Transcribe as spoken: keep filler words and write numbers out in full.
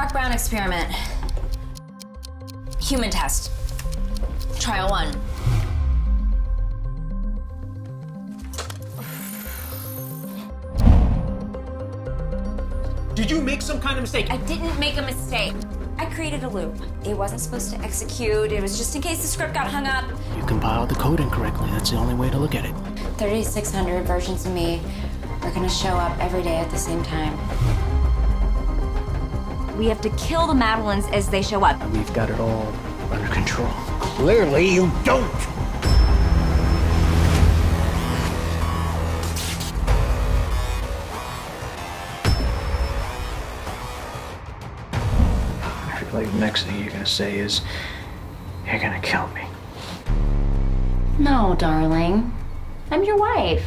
Brock Brown experiment. Human test. Trial one. Did you make some kind of mistake? I didn't make a mistake. I created a loop. It wasn't supposed to execute. It was just in case the script got hung up. You compiled the code incorrectly. That's the only way to look at it. thirty-six hundred versions of me are gonna show up every day at the same time. We have to kill the Madelines as they show up. We've got it all under control. Clearly, you don't. I feel like the next thing you're gonna say is, you're gonna kill me. No, darling. I'm your wife.